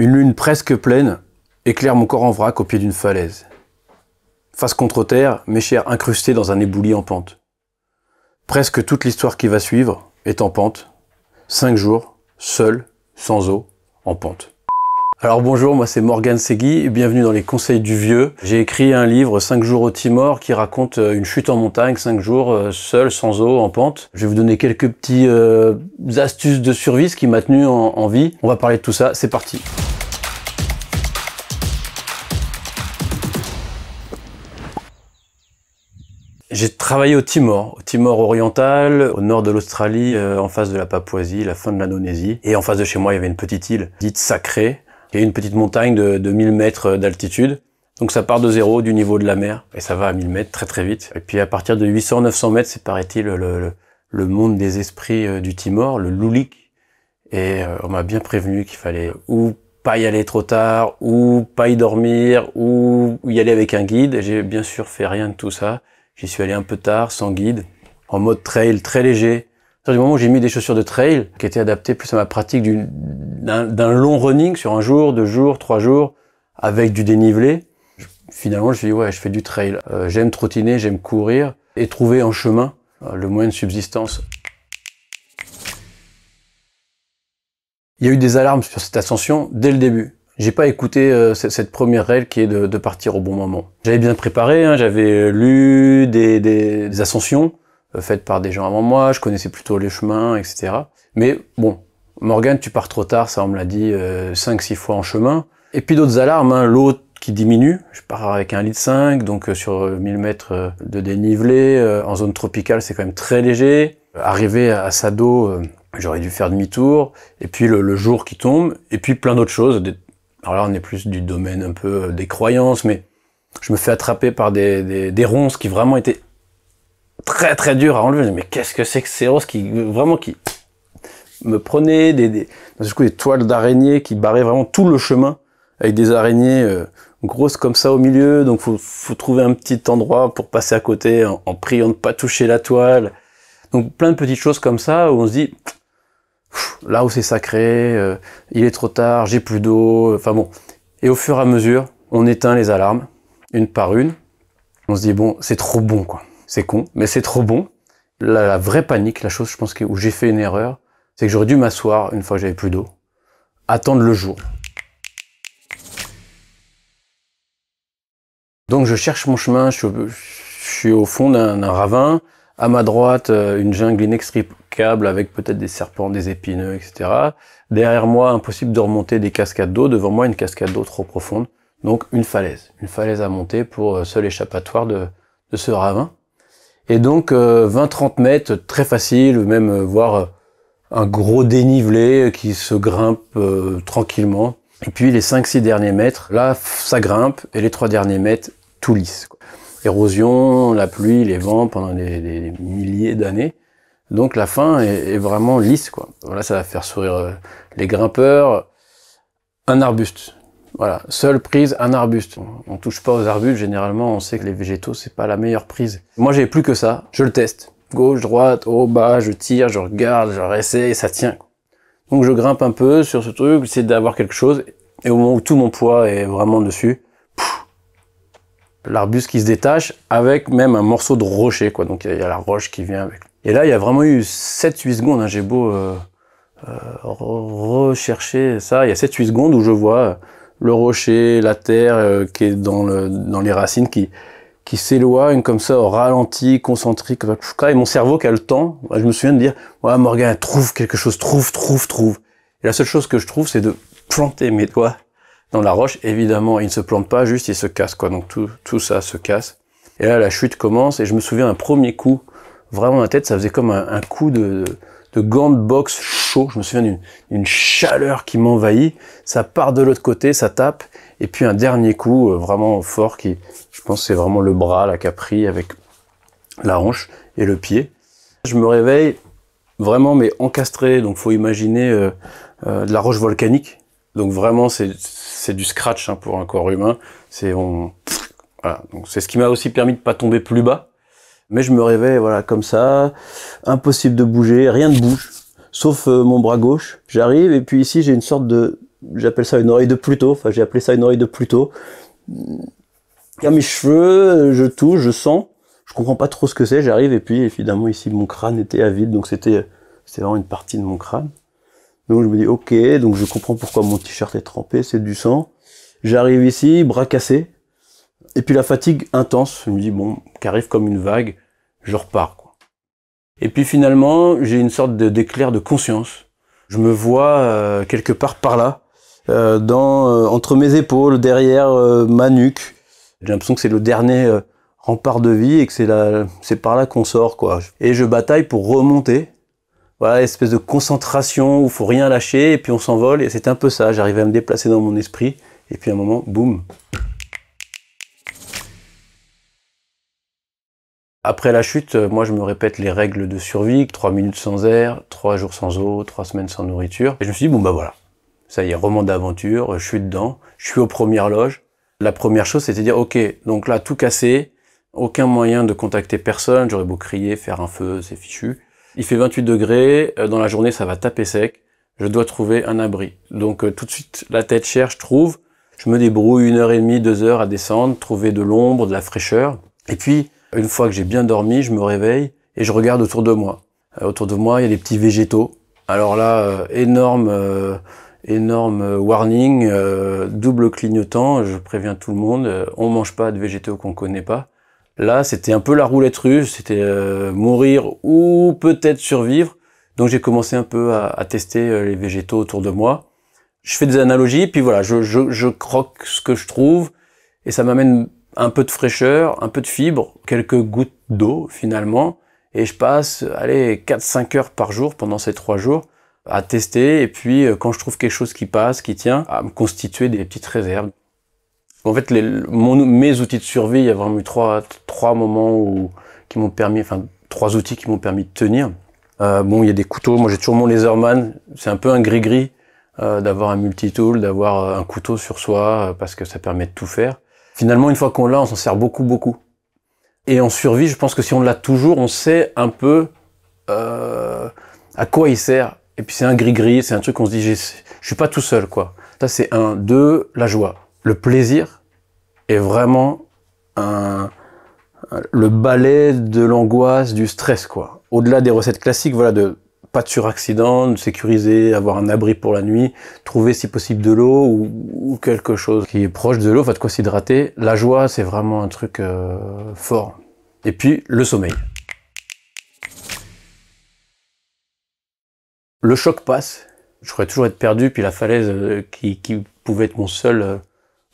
Une lune presque pleine éclaire mon corps en vrac au pied d'une falaise. Face contre terre, mes chairs incrustées dans un éboulis en pente. Presque toute l'histoire qui va suivre est en pente. 5 jours, seul, sans eau, en pente. Alors bonjour, moi c'est Morgan Segui et bienvenue dans les conseils du vieux. J'ai écrit un livre, 5 jours au Timor, qui raconte une chute en montagne, 5 jours seul, sans eau, en pente. Je vais vous donner quelques petits astuces de survie, ce qui m'a tenu en vie. On va parler de tout ça, c'est parti. J'ai travaillé au Timor oriental, au nord de l'Australie, en face de la Papouasie, la fin de l'Indonésie. Et en face de chez moi, il y avait une petite île, dite sacrée, qui est une petite montagne de 1000 mètres d'altitude. Donc ça part de zéro, du niveau de la mer, et ça va à 1000 mètres très très vite. Et puis à partir de 800-900 mètres, c'est paraît-il le monde des esprits du Timor, le Lulik. Et on m'a bien prévenu qu'il fallait ou pas y aller trop tard, ou pas y dormir, ou y aller avec un guide. J'ai bien sûr fait rien de tout ça. J'y suis allé un peu tard, sans guide, en mode trail, très léger. À partir du moment où j'ai mis des chaussures de trail, qui étaient adaptées plus à ma pratique d'un long running sur un jour, 2 jours, 3 jours, avec du dénivelé, finalement je me suis dit ouais, je fais du trail. J'aime trottiner, j'aime courir, et trouver en chemin le moyen de subsistance. Il y a eu des alarmes sur cette ascension dès le début. J'ai pas écouté cette première règle qui est de partir au bon moment. J'avais bien préparé, hein, j'avais lu des ascensions faites par des gens avant moi, je connaissais plutôt les chemins, etc. Mais bon, Morgan, tu pars trop tard, ça on me l'a dit 5-6 fois en chemin. Et puis d'autres alarmes, hein, l'eau qui diminue, je pars avec un litre 5, donc sur 1000 mètres de dénivelé, en zone tropicale c'est quand même très léger. Arrivé à Sado, j'aurais dû faire demi-tour, et puis le jour qui tombe, et puis plein d'autres choses. Alors là, on est plus du domaine un peu des croyances, mais je me fais attraper par des ronces qui vraiment étaient très très dures à enlever. Je me dis, mais qu'est-ce que c'est que ces ronces qui vraiment qui me prenaient des toiles d'araignées qui barraient vraiment tout le chemin avec des araignées grosses comme ça au milieu. Donc faut trouver un petit endroit pour passer à côté en priant de ne pas toucher la toile. Donc plein de petites choses comme ça où on se dit là où c'est sacré, il est trop tard, j'ai plus d'eau, enfin bon. Et au fur et à mesure, on éteint les alarmes, une par une. On se dit bon, c'est trop bon quoi. C'est con, mais c'est trop bon. La vraie panique, la chose je pense où j'ai fait une erreur, c'est que j'aurais dû m'asseoir une fois que j'avais plus d'eau, attendre le jour. Donc je cherche mon chemin, je suis au fond d'un ravin. À ma droite, une jungle inextricable avec peut-être des serpents, des épineux, etc. Derrière moi, impossible de remonter des cascades d'eau. Devant moi, une cascade d'eau trop profonde. Donc, une falaise à monter pour seul échappatoire de ce ravin. Et donc, 20-30 mètres, très facile, même voir un gros dénivelé qui se grimpe tranquillement. Et puis, les 5-6 derniers mètres, là, ça grimpe. Et les 3 derniers mètres, tout lisse, quoi. Érosion, la pluie, les vents pendant des milliers d'années. Donc la fin est vraiment lisse, quoi. Voilà, ça va faire sourire les grimpeurs. Un arbuste. Voilà, seule prise, un arbuste. On touche pas aux arbustes, généralement on sait que les végétaux, c'est pas la meilleure prise. Moi j'ai plus que ça, je le teste. Gauche, droite, haut, bas, je tire, je regarde, je réessaye, ça tient, quoi. Donc je grimpe un peu sur ce truc, j'essaie d'avoir quelque chose, et au moment où tout mon poids est vraiment dessus, l'arbuste qui se détache avec même un morceau de rocher, quoi. Donc il y a la roche qui vient avec. Et là, il y a vraiment eu 7-8 secondes, hein. J'ai beau rechercher ça. Il y a 7-8 secondes où je vois le rocher, la terre qui est dans les racines qui s'éloigne comme ça au ralenti, concentrique. Et mon cerveau qui a le temps, je me souviens de dire « Ouais, Morgan, trouve quelque chose, trouve ». Et la seule chose que je trouve, c'est de planter mes doigts dans la roche. Évidemment, il ne se plante pas, juste il se casse, quoi. Donc tout ça se casse. Et là, la chute commence, et je me souviens un premier coup, vraiment la tête, ça faisait comme un coup de gant de boxe chaud. Je me souviens d'une chaleur qui m'envahit. Ça part de l'autre côté, ça tape, et puis un dernier coup vraiment fort qui, je pense, c'est vraiment le bras, la capri avec la hanche et le pied. Je me réveille vraiment, mais encastré. Donc, faut imaginer de la roche volcanique. Donc vraiment, c'est du scratch, hein, pour un corps humain. Voilà. Donc c'est ce qui m'a aussi permis de pas tomber plus bas. Mais je me réveille, voilà, comme ça, impossible de bouger, rien ne bouge, sauf mon bras gauche. J'arrive et puis ici j'ai une sorte de j'appelle ça une oreille de Pluto, enfin j'ai appelé ça une oreille de Pluto. Il y a mes cheveux, je touche, je sens, je comprends pas trop ce que c'est, j'arrive et puis évidemment ici mon crâne était à vide, donc c'était vraiment une partie de mon crâne. Donc je me dis ok, donc je comprends pourquoi mon t-shirt est trempé, c'est du sang. J'arrive ici, bras cassés, et puis la fatigue intense, je me dis bon, qui arrive comme une vague, je repars quoi. Et puis finalement, j'ai une sorte d'éclair de conscience. Je me vois quelque part par là, entre mes épaules, derrière ma nuque. J'ai l'impression que c'est le dernier rempart de vie et que c'est par là qu'on sort quoi. Et je bataille pour remonter. Voilà, espèce de concentration où faut rien lâcher et puis on s'envole. Et c'est un peu ça, j'arrivais à me déplacer dans mon esprit. Et puis à un moment, boum. Après la chute, moi je me répète les règles de survie, 3 minutes sans air, 3 jours sans eau, 3 semaines sans nourriture. Et je me suis dit, bon bah voilà, ça y est, roman d'aventure, je suis dedans, je suis aux premières loges. La première chose, c'était de dire, ok, donc là, tout cassé, aucun moyen de contacter personne, j'aurais beau crier, faire un feu, c'est fichu. Il fait 28 degrés, dans la journée, ça va taper sec, je dois trouver un abri. Donc tout de suite, la tête cherche, trouve, je me débrouille 1h30, 2 heures à descendre, trouver de l'ombre, de la fraîcheur. Et puis, une fois que j'ai bien dormi, je me réveille et je regarde autour de moi. Autour de moi, il y a des petits végétaux. Alors là, énorme warning, double clignotant, je préviens tout le monde, on mange pas de végétaux qu'on connaît pas. Là, c'était un peu la roulette russe, c'était mourir ou peut-être survivre. Donc j'ai commencé un peu à tester les végétaux autour de moi. Je fais des analogies, puis voilà, je croque ce que je trouve et ça m'amène un peu de fraîcheur, un peu de fibres, quelques gouttes d'eau finalement, et je passe, allez, 4-5 heures par jour pendant ces 3 jours à tester, et puis quand je trouve quelque chose qui passe, qui tient, à me constituer des petites réserves. En fait, mes outils de survie, il y a vraiment eu trois outils qui m'ont permis de tenir. Bon, il y a des couteaux, moi j'ai toujours mon Leatherman, c'est un peu un gris-gris d'avoir un multi-tool, d'avoir un couteau sur soi, parce que ça permet de tout faire. Finalement, une fois qu'on l'a, on s'en sert beaucoup, beaucoup. Et en survie, je pense que si on l'a toujours, on sait un peu à quoi il sert. Et puis c'est un gris-gris, c'est un truc qu'on se dit, je suis pas tout seul, quoi. Ça, c'est un. Deux, la joie. Le plaisir est vraiment le balai de l'angoisse, du stress, quoi. Au-delà des recettes classiques, voilà, de pas de suraccident, de sécuriser, avoir un abri pour la nuit, trouver si possible de l'eau ou quelque chose qui est proche de l'eau, enfin de quoi s'hydrater. La joie, c'est vraiment un truc fort. Et puis, le sommeil. Le choc passe. Je croyais toujours être perdu, puis la falaise qui pouvait être mon seul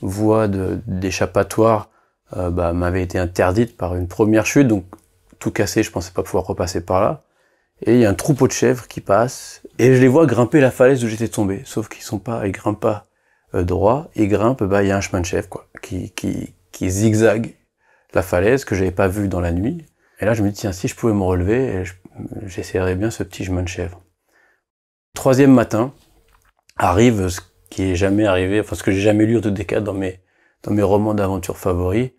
voie d'échappatoire m'avait été interdite par une première chute, donc tout cassé, je pensais pas pouvoir repasser par là. Et il y a un troupeau de chèvres qui passe, et je les vois grimper la falaise où j'étais tombé. Sauf qu'ils sont pas, ils grimpent pas droit, ils grimpent, bah il y a un chemin de chèvres quoi, qui zigzague la falaise que j'avais pas vu dans la nuit. Et là je me dis tiens si je pouvais me relever, j'essaierais bien ce petit chemin de chèvres. Troisième matin arrive ce qui est jamais arrivé, enfin ce que j'ai jamais lu en tout cas dans mes romans d'aventure favoris.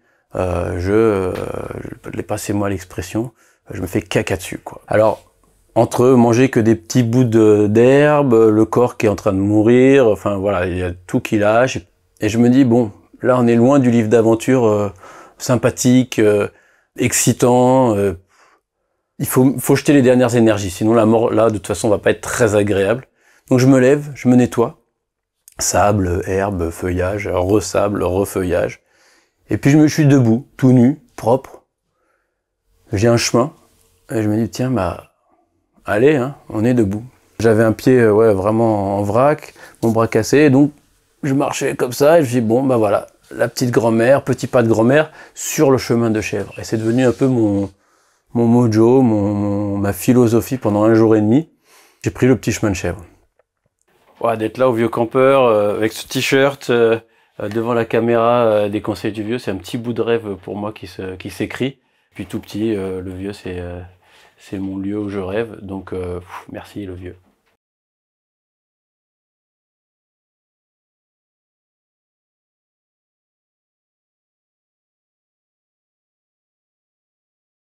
Passez-moi l'expression, je me fais caca dessus quoi. Alors entre manger que des petits bouts d'herbe, le corps qui est en train de mourir, enfin voilà, il y a tout qui lâche. Et je me dis, bon, là on est loin du livre d'aventure sympathique, excitant. Il faut jeter les dernières énergies, sinon la mort, là, de toute façon, va pas être très agréable. Donc je me lève, je me nettoie. Sable, herbe, feuillage, resable, refeuillage. Et puis je suis debout, tout nu, propre. J'ai un chemin. Et je me dis, tiens, bah... allez, hein, on est debout. J'avais un pied vraiment en vrac, mon bras cassé, donc je marchais comme ça, et je me dis, bon, bah voilà, la petite grand-mère, petit pas de grand-mère, sur le chemin de chèvre. Et c'est devenu un peu mon mojo, ma philosophie pendant 1 jour et demi. J'ai pris le petit chemin de chèvre. Ouais, d'être là au Vieux Campeur, avec ce t-shirt, devant la caméra des Conseils du Vieux, c'est un petit bout de rêve pour moi qui s'écrit. Puis tout petit, le Vieux, c'est mon lieu où je rêve, donc merci le Vieux.